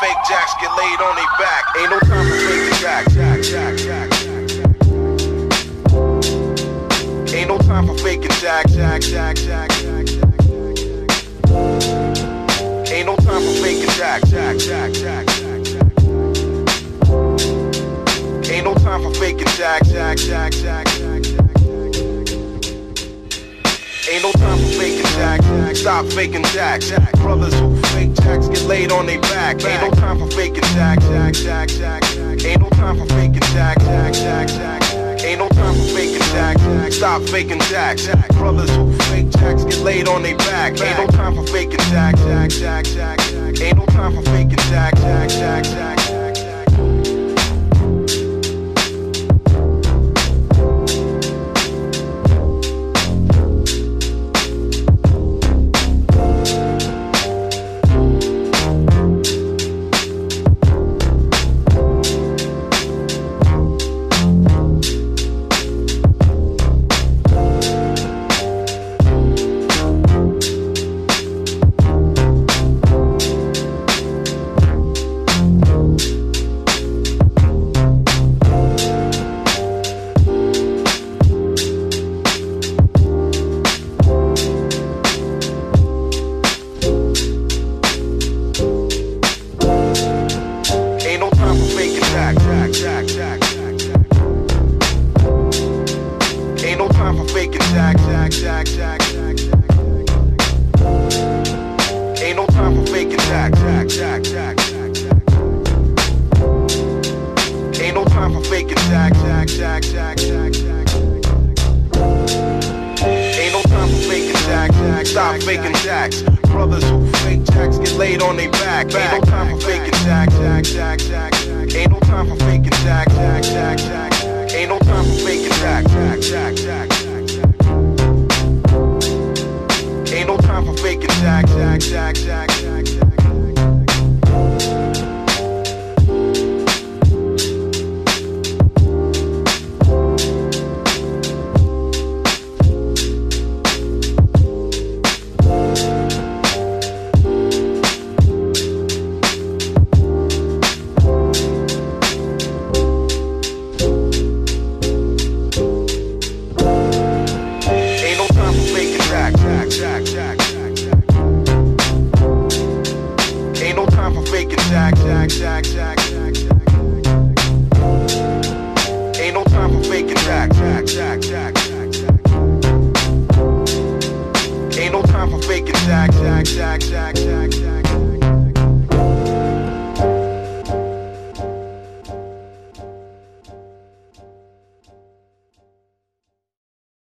fake jacks get laid on their back. Ain't no time for fake jack. Ain't no time for faking jack. Ain't no time for faking jack. Ain't no time for faking jack. Ain't no time for faking jack. Stop faking jack. Brothers who fake jacks get laid on their back. Ain't no time for faking jack. Ain't no time for faking jack. Ain't no time for faking jack. Stop faking jack. Brothers who fake jacks get laid on their back. Ain't no time for faking jack. Ain't no time for faking jack. Ain't no time for faking jack.